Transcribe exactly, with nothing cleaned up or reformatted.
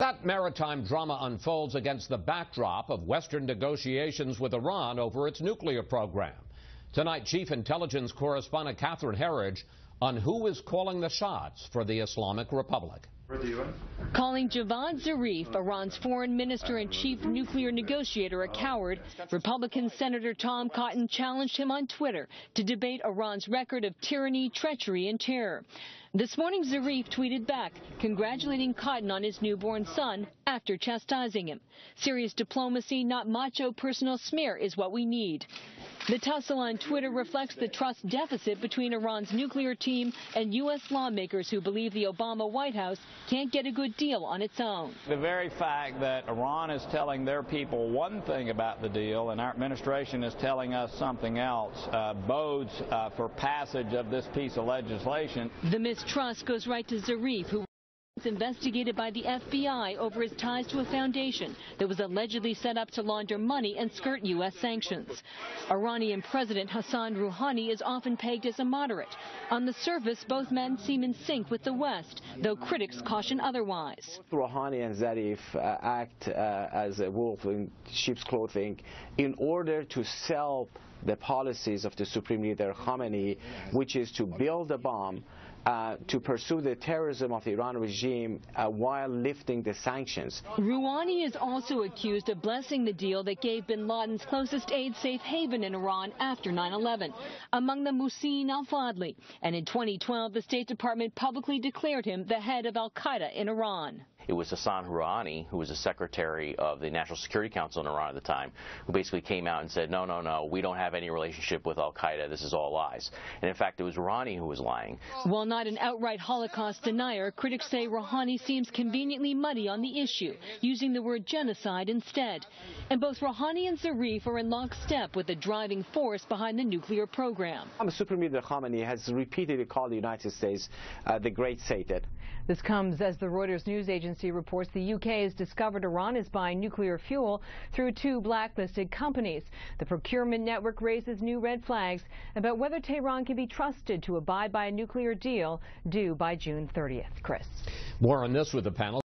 That maritime drama unfolds against the backdrop of Western negotiations with Iran over its nuclear program. Tonight, Chief Intelligence Correspondent Catherine Herridge on who is calling the shots for the Islamic Republic. Calling Javad Zarif, Iran's foreign minister and chief nuclear negotiator, a coward, Republican Senator Tom Cotton challenged him on Twitter to debate Iran's record of tyranny, treachery, and terror. This morning, Zarif tweeted back, congratulating Cotton on his newborn son after chastising him. Serious diplomacy, not macho personal smear, is what we need. The tussle on Twitter reflects the trust deficit between Iran's nuclear team and U S lawmakers who believe the Obama White House can't get a good deal on its own. The very fact that Iran is telling their people one thing about the deal and our administration is telling us something else uh, bodes uh, for passage of this piece of legislation. The mistrust goes right to Zarif, who investigated by the F B I over his ties to a foundation that was allegedly set up to launder money and skirt U S sanctions. Iranian President Hassan Rouhani is often pegged as a moderate. On the surface, both men seem in sync with the West, though critics caution otherwise. Both Rouhani and Zarif uh, act uh, as a wolf in sheep's clothing in order to sell the policies of the Supreme Leader Khamenei, which is to build a bomb uh, to pursue the terrorism of the Iran regime uh, while lifting the sanctions. Rouhani is also accused of blessing the deal that gave bin Laden's closest aide safe haven in Iran after nine eleven, among them Musin al-Fadli. And in twenty twelve, the State Department publicly declared him the head of al-Qaeda in Iran. It was Hassan Rouhani, who was the secretary of the National Security Council in Iran at the time, who basically came out and said, no, no, no, we don't have any relationship with al-Qaeda. This is all lies. And in fact, it was Rouhani who was lying. While not an outright Holocaust denier, critics say Rouhani seems conveniently muddy on the issue, using the word genocide instead. And both Rouhani and Zarif are in lockstep with the driving force behind the nuclear program. Supreme Leader Khamenei has repeatedly called the United States uh, the great Satan. This comes as the Reuters news agency reports the U K has discovered Iran is buying nuclear fuel through two blacklisted companies. The procurement network raises new red flags about whether Tehran can be trusted to abide by a nuclear deal due by June thirtieth. Chris. More on this with the panel.